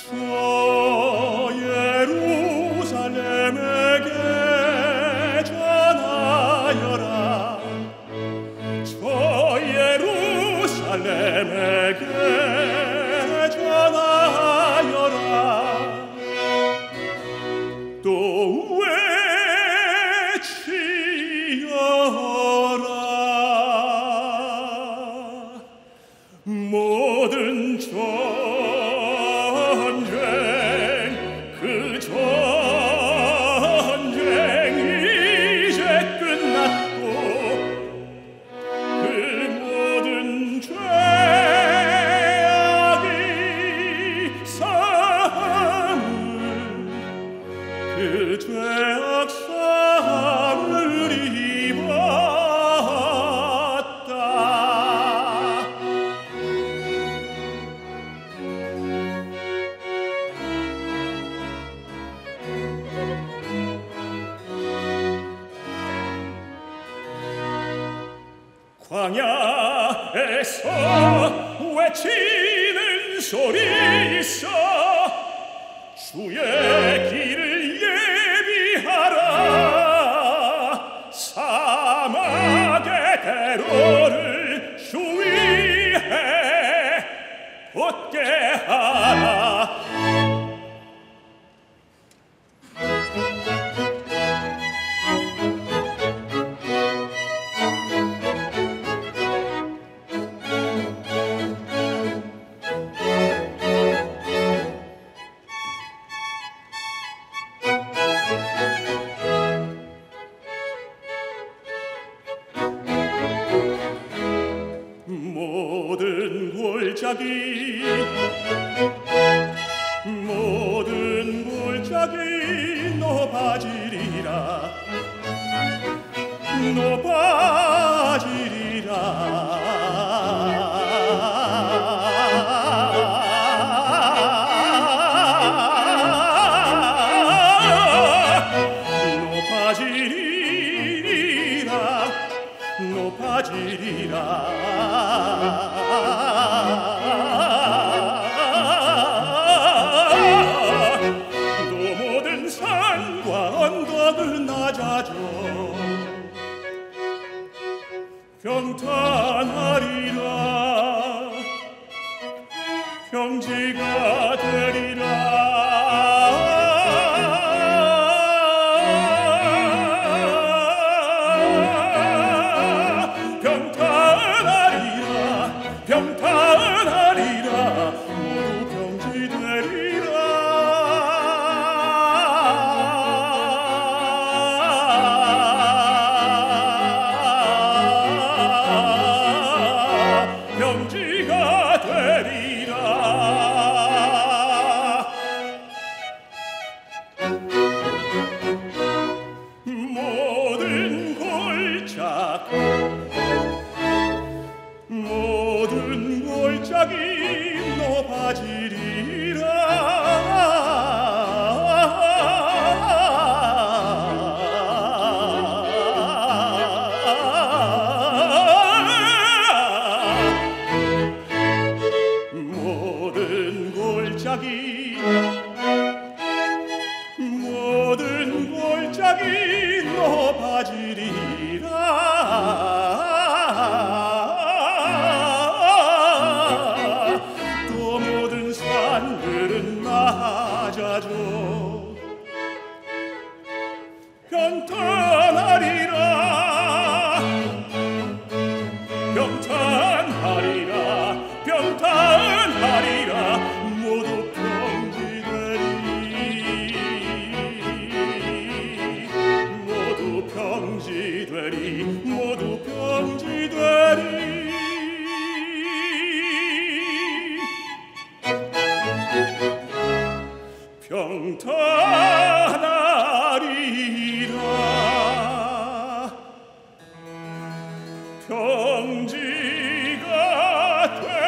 예루살렘에게 전하여라. 광야에서 외치는 소리 있어 주의 길을 예비하라. 사막의 대로를 주의해 곧게 하라. 모든 골짜기 높아지리라. 경탄하리라. 경지가 되리라. 모든 골짜기 높아지리라. 또 모든 산들은 낮아져 평탄하리라. 평탄하리라. 평탄하리라. 평탄하리라. 경지가 되리라.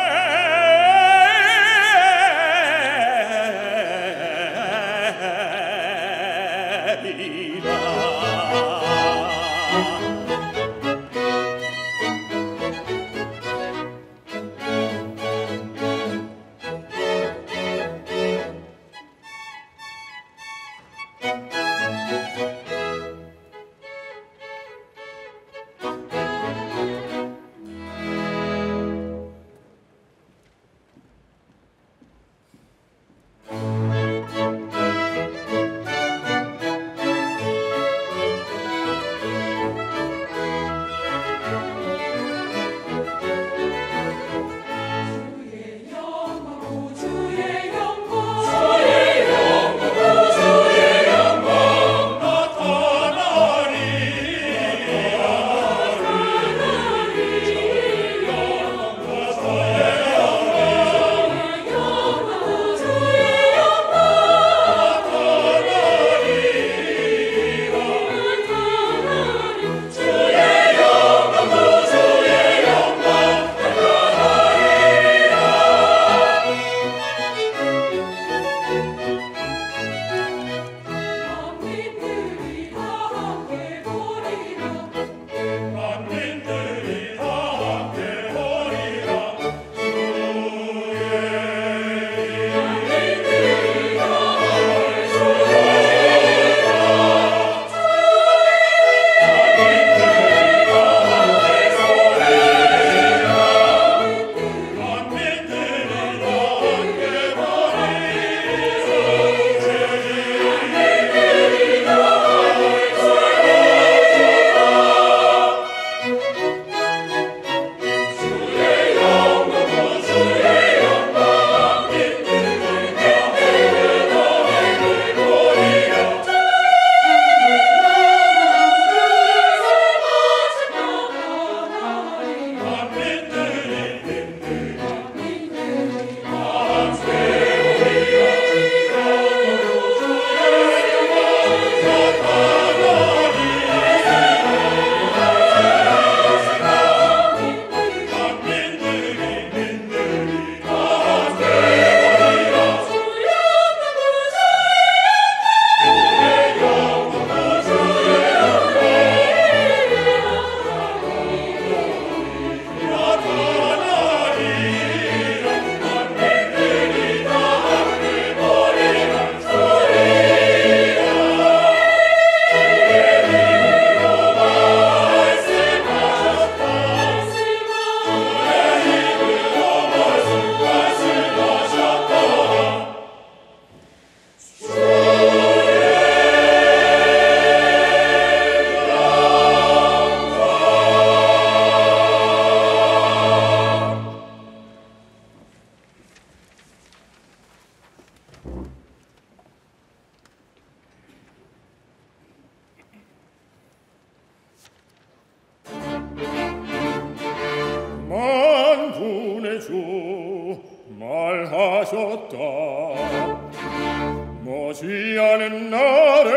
오지 않은 나를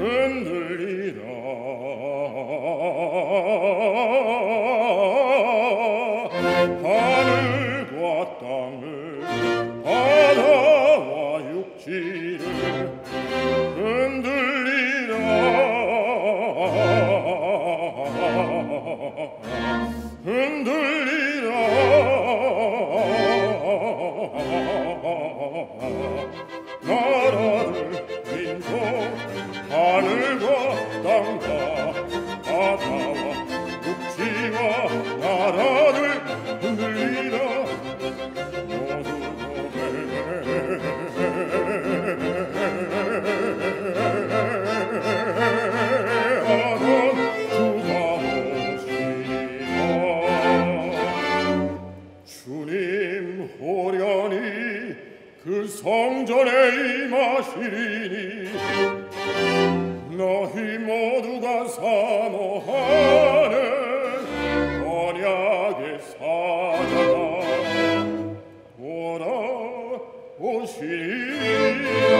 흔들리다. 하늘과 땅을, 바다와 육지를 흔들리다. 나라를, 민족, 하늘과 땅과 바다와 육지와 나라를 흔들리라. 모두 노래하던 주가 오시라. 주님 호련히 그 성전에 임하시리니 너희 모두가 사모하는 언약의 사자가 돌아오시리라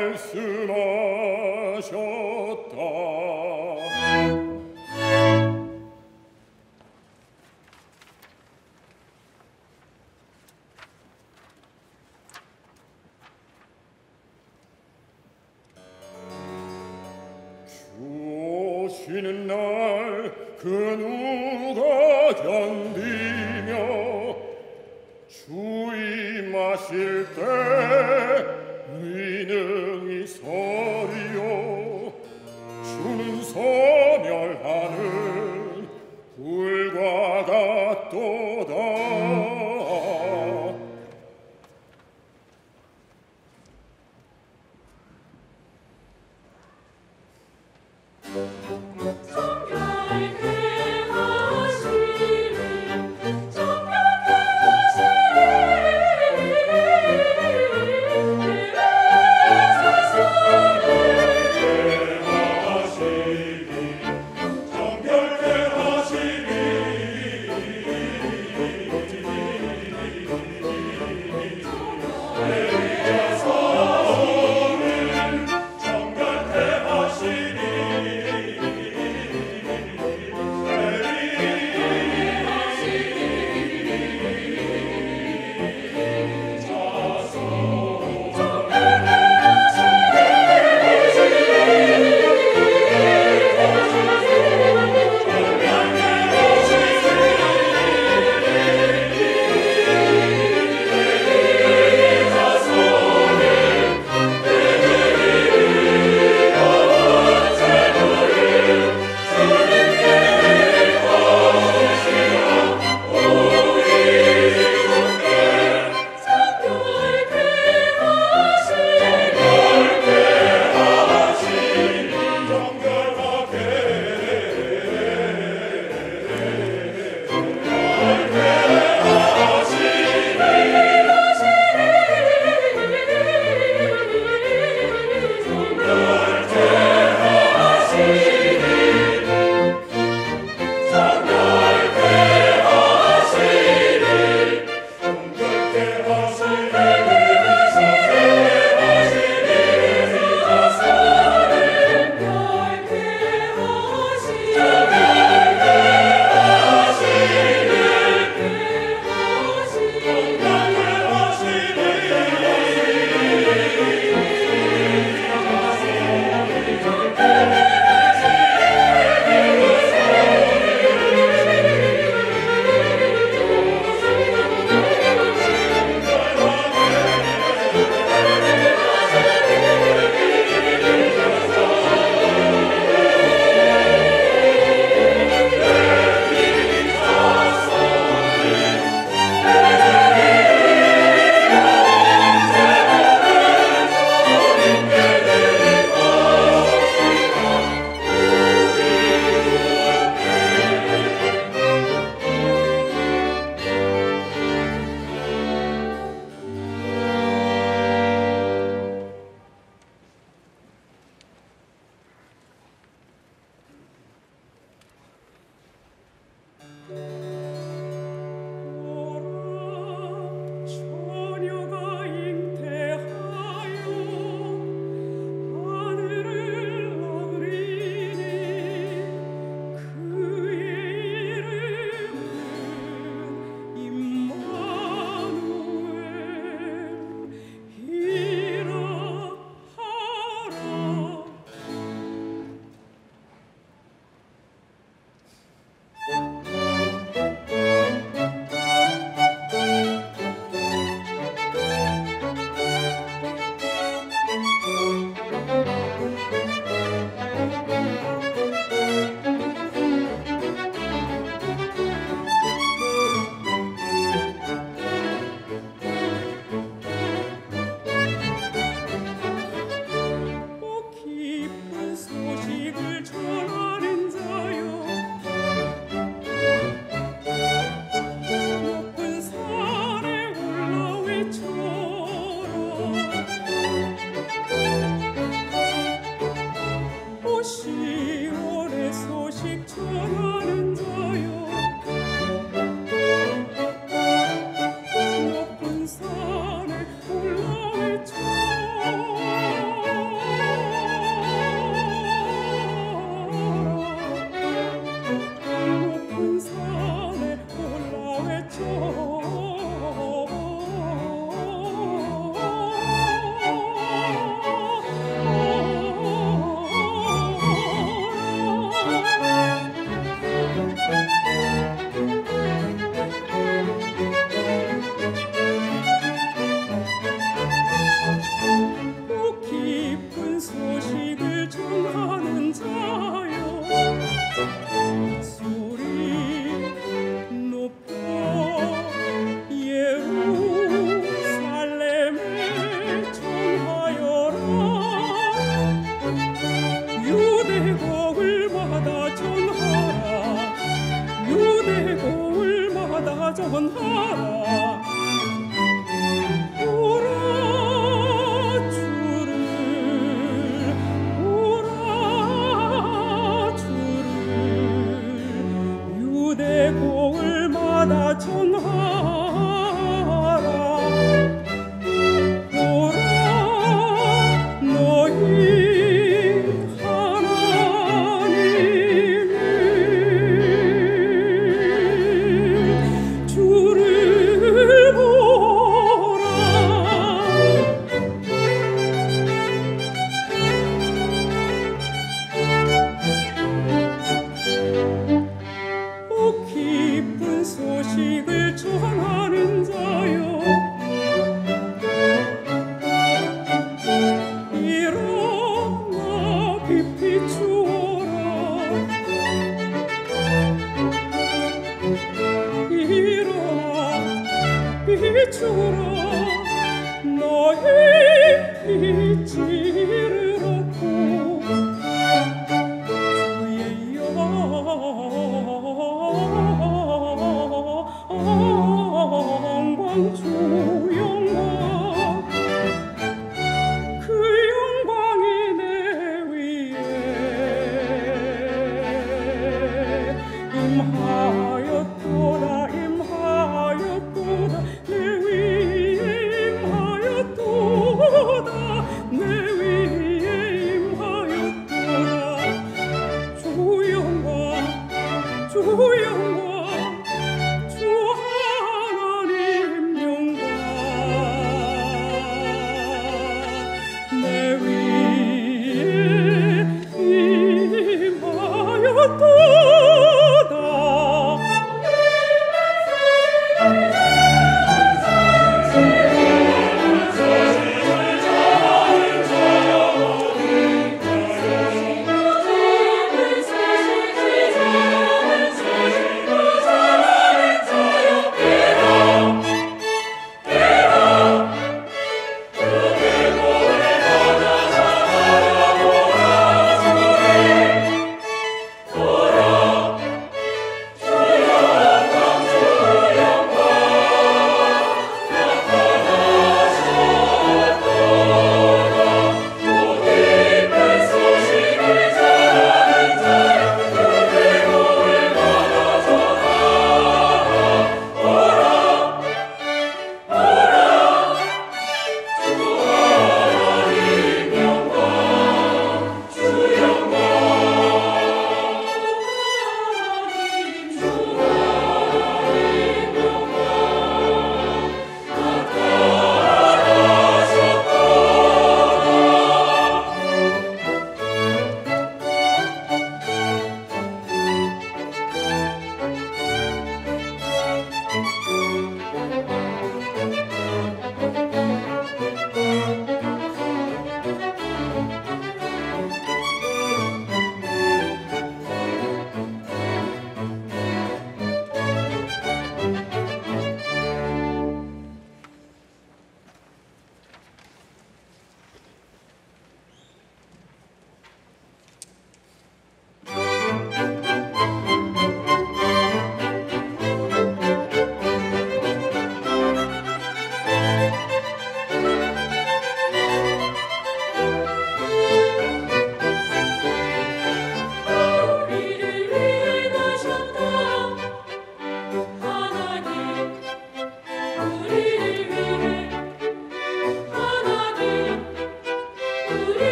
말씀하셨다. 오시는 날 그 누가 견디며 주임하실 때 능히 서리요. 주는 소멸하는 불과 같도다.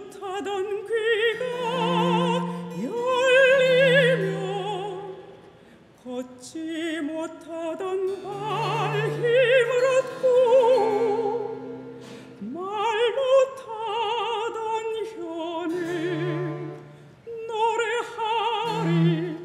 못하던 귀가 열리며 걷지 못하던 발 힘을 얻고 말 못하던 혀는 노래하리.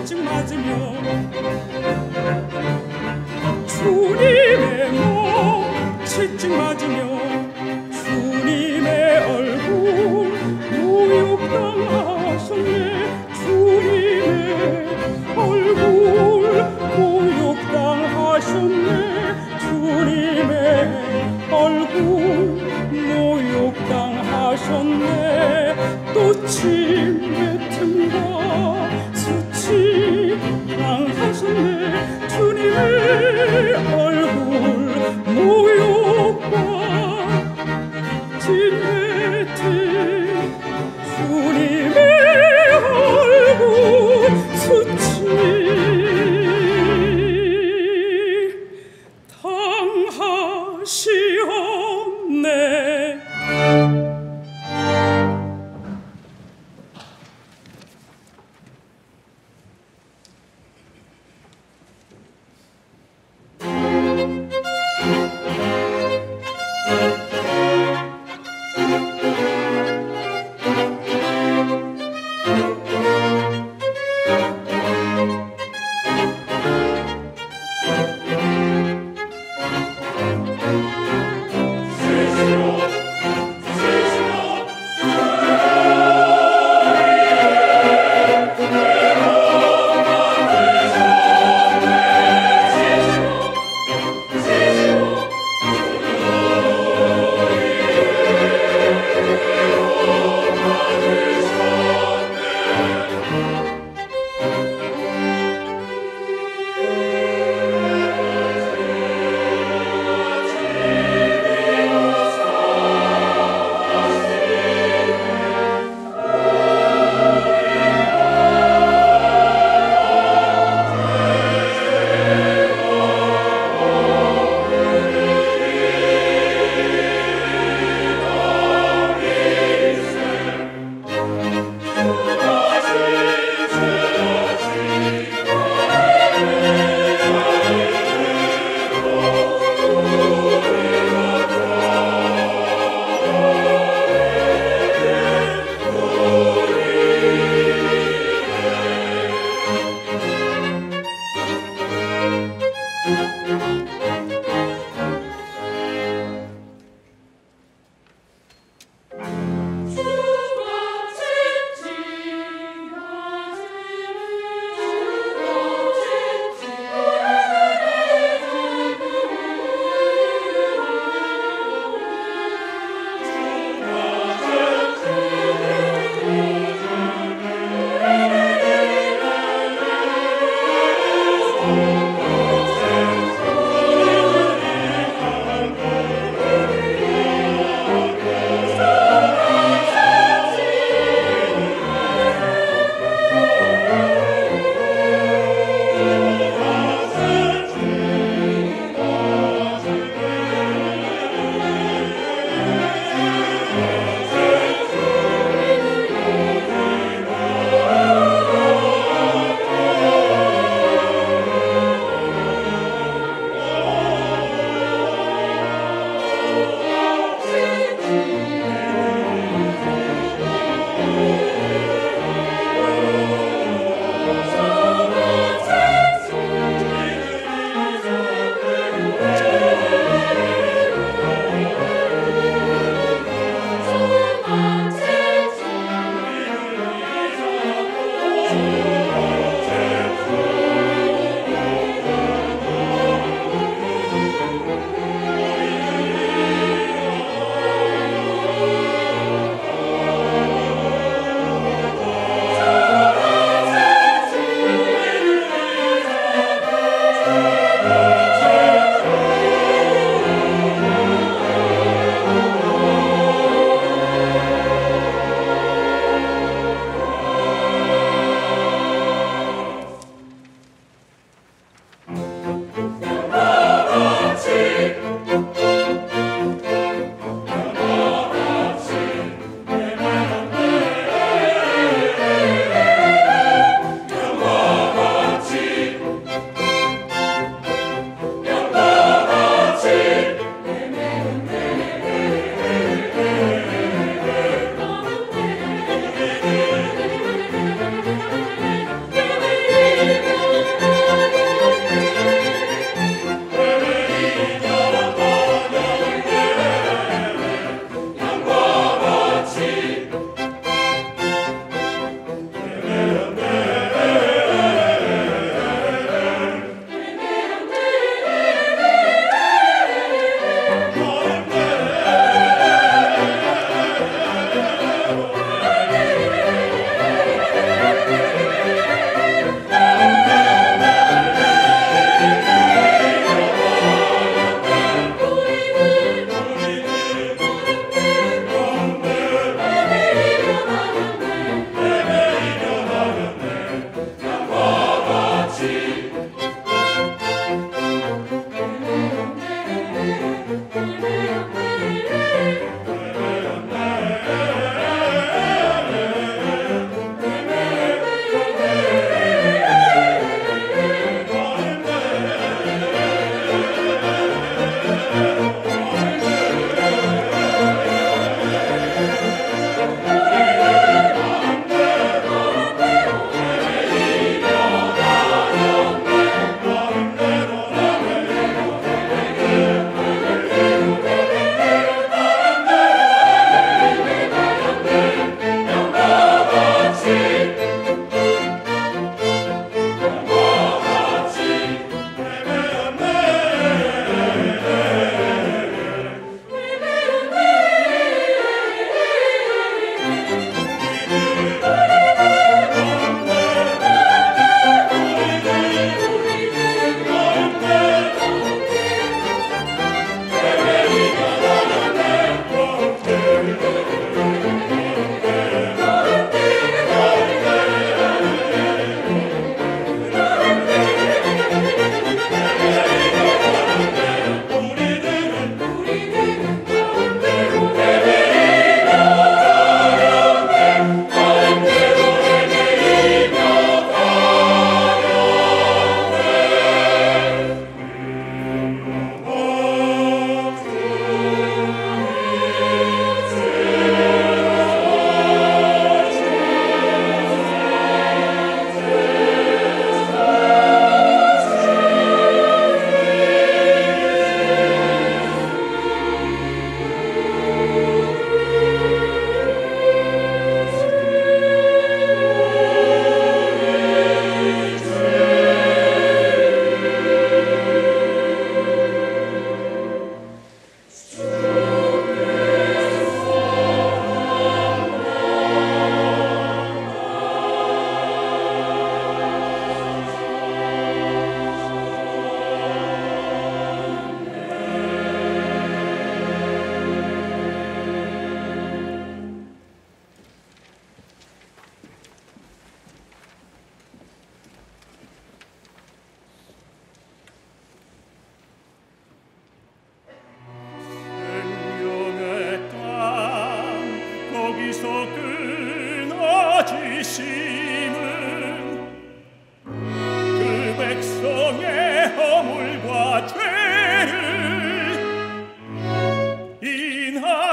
일찍 맞으며 주님의 몸 채찍 맞으며 주님의 얼굴 모욕당하셨네. 주님의 얼굴 모욕당하셨네. 주님의 얼굴 모욕당하셨네. 또 침뱉 주님의 얼굴 모욕과 침뱉음, 주님의 얼굴 수치 당하시었네.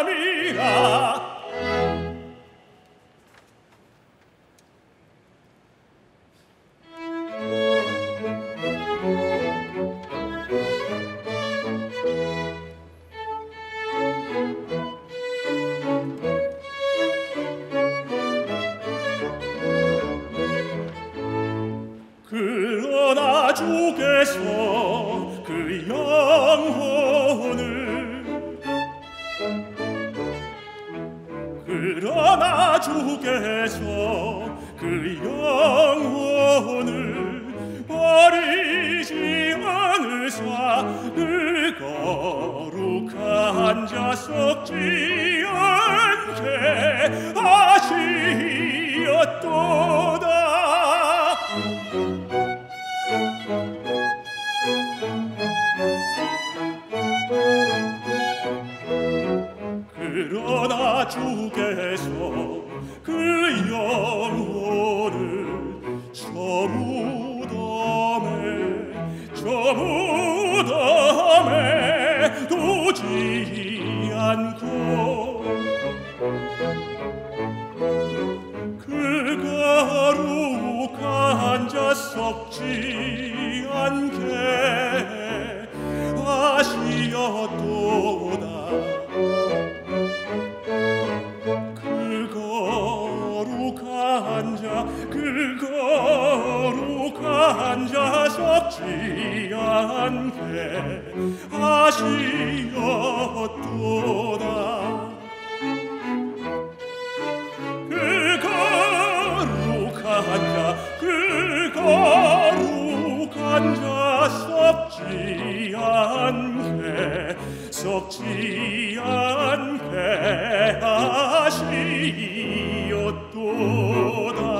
mia. 그러나 주께서 그 영혼을 그러나 주께서 그 영혼을 버리지 않으사 늘 거룩한 자 썩지 않게 하시었도다. 그러나 주께서 그 영혼을 저 무덤에 두지 않고 그 거룩한 자 썩지 않게 하시었도다. 그 거룩한 자 썩지 않게 하시었도다. 그 거룩한 자 썩지 않게 하시었도다.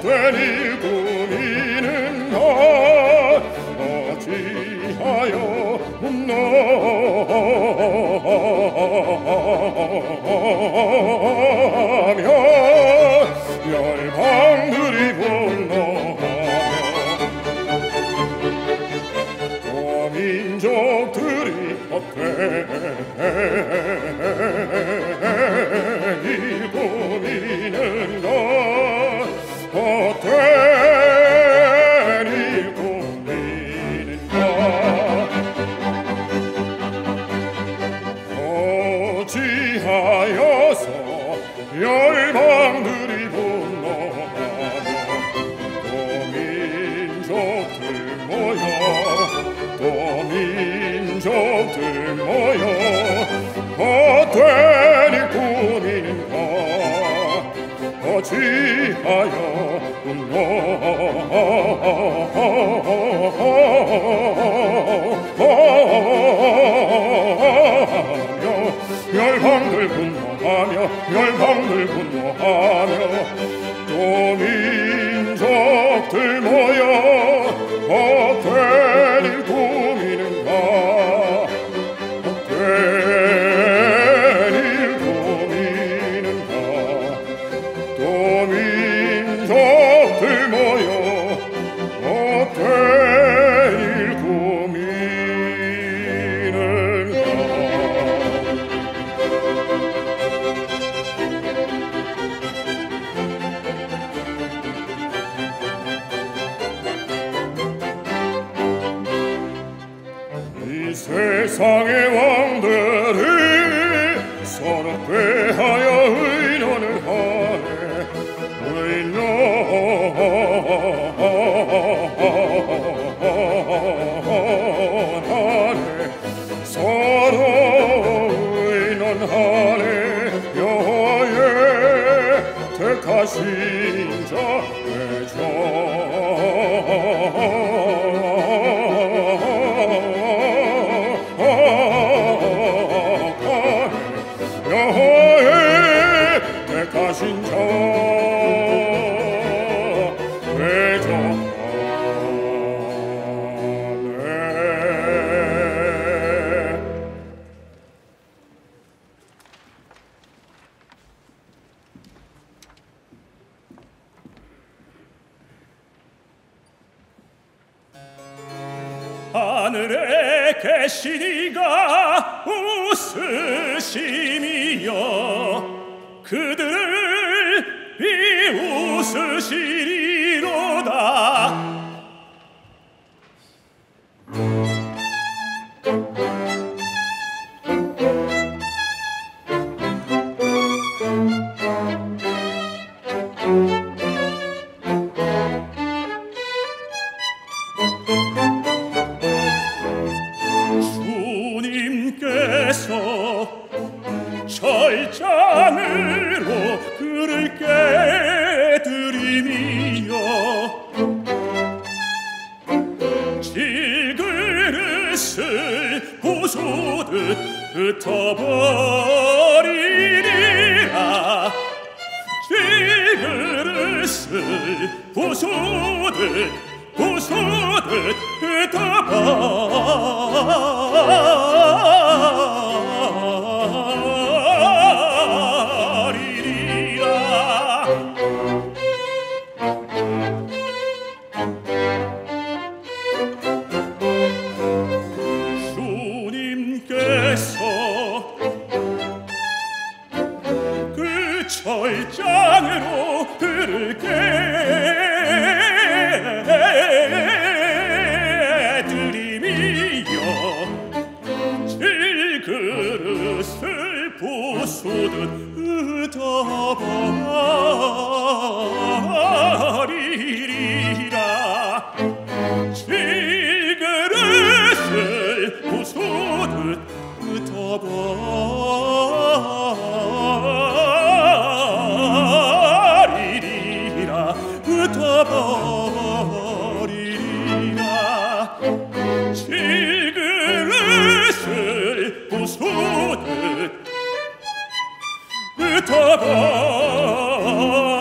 되니 고민은 어찌하여 분노하며 열방들이 분노하며 또 민족들이 어때니 고민은가 어때니 고민인가 어찌하여서 열방들이 분노하며 또 민족들 모여 또 민족들 모여 어때니 고민인가 어찌하여 열방들 분노하며 열방들 분노하며 또 민족들 모여 어때니 고민인가 어때니 고민인가 또 민족 이 세상의 왕들이 서로 꾀하여 의논을 하네 의논하네 서로 의논하네 여호와의 택하신 자의 종 택하신 자의 종 하늘에 계신 이가 웃으심이여 그들을 비웃으시리로다. 주님께서 절장으로 그를 깨뜨리며 질그릇을 부수듯 흩어버리리라 질그릇을 부수듯 흩어버리리라 절장으로 그를 깨뜨리며 질그릇을 부수듯 흩어버리리라 질그릇을 부수듯 흩어버리리라 흩어버리리라 질그릇을 부수듯 흩어버리리라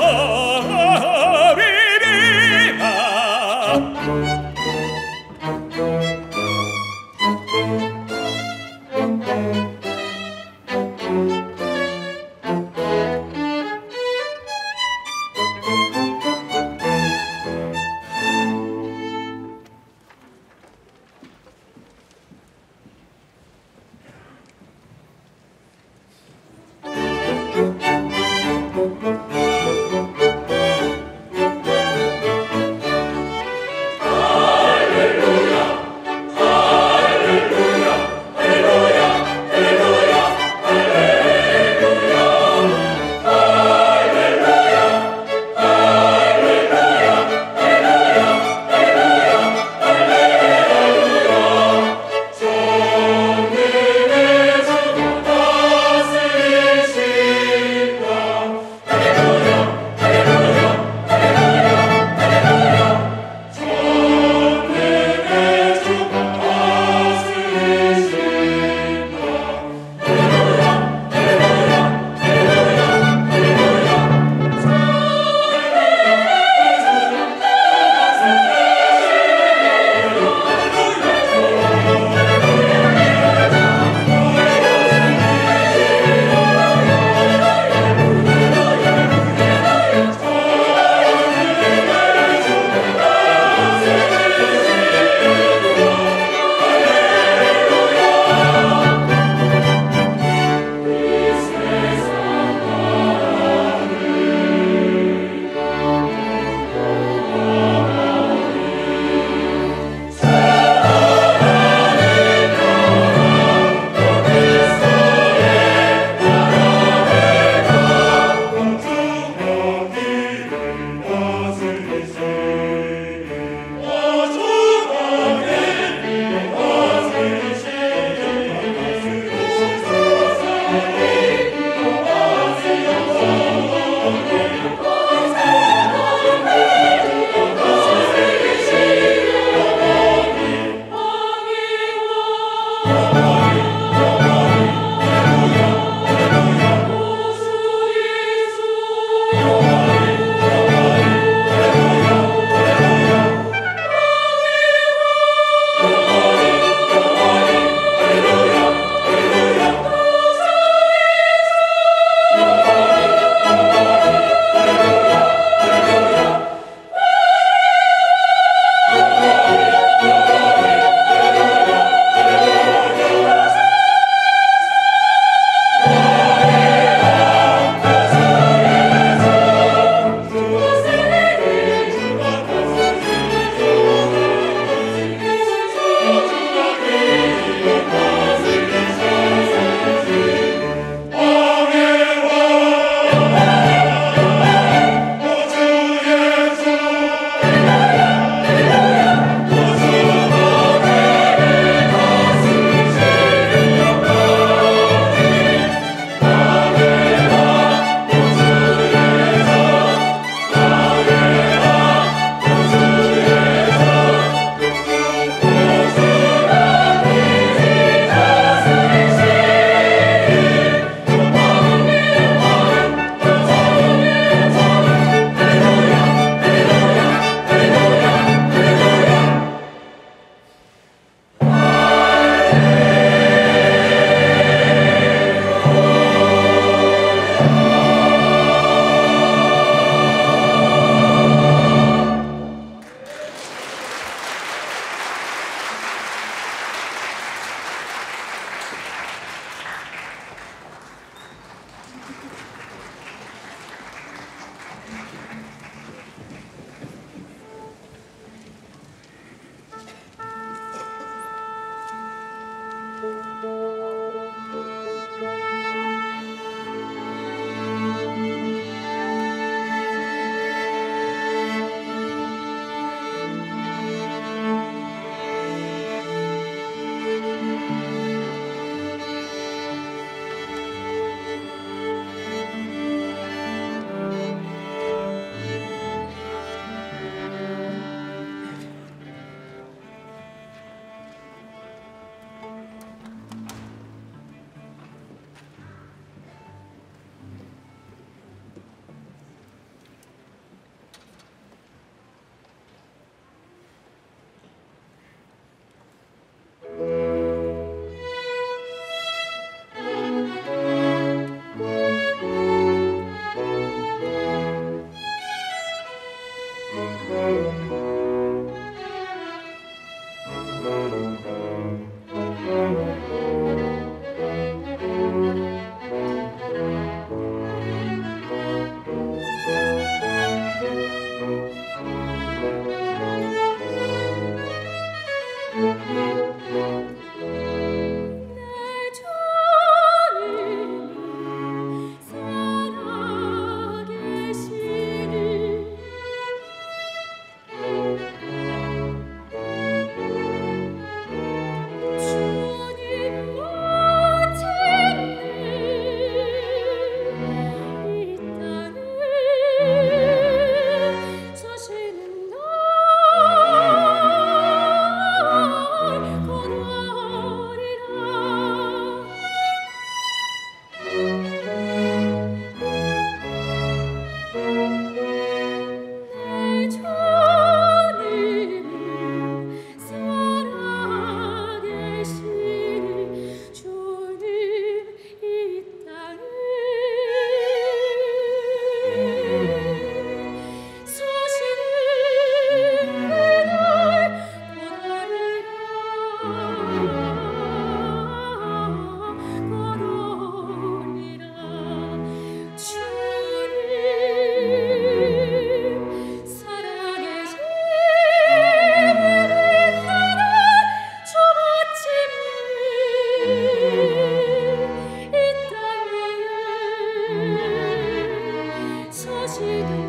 주님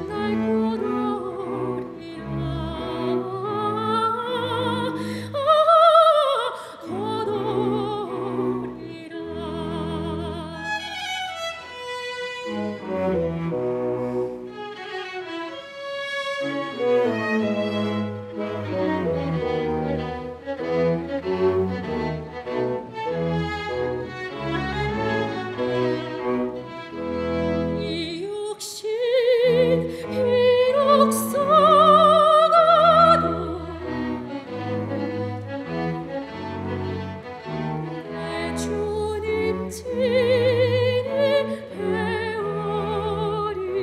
지니 배우리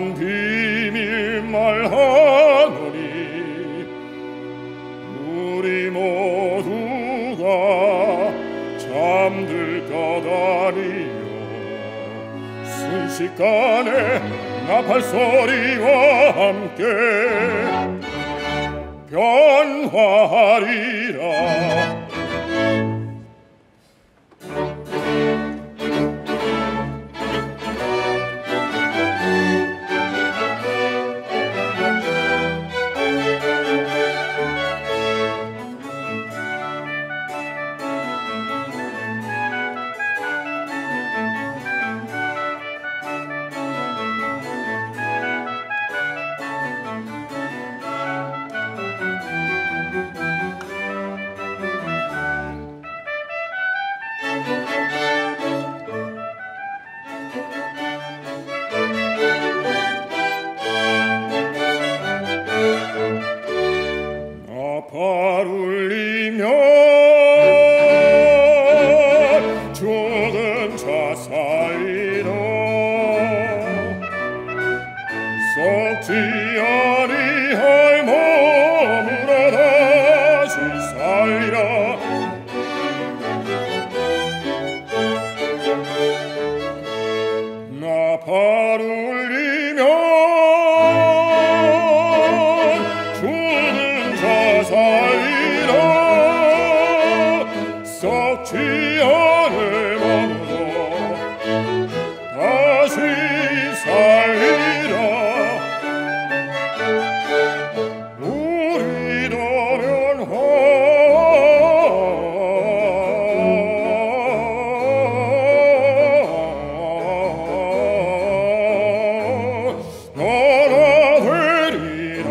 한 비밀 말하노니 우리 모두가 잠들까다니요. 순식간에 나팔소리와 함께 변화하리라. 나팔 울리면 죽은 자 사이로 썩지 아니할 몸으로 다시 살리라. 나팔 울리면 썩지 않을 몸으로 다시 살리라. 우리도 변화 너나 되리라.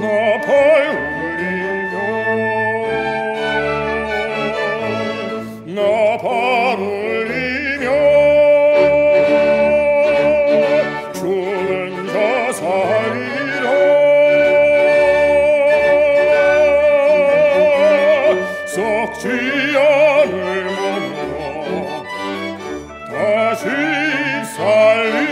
나팔 울리면 나팔 울리면 죽은 자 살리라. 썩지 않을 몸으로 다시 살리라.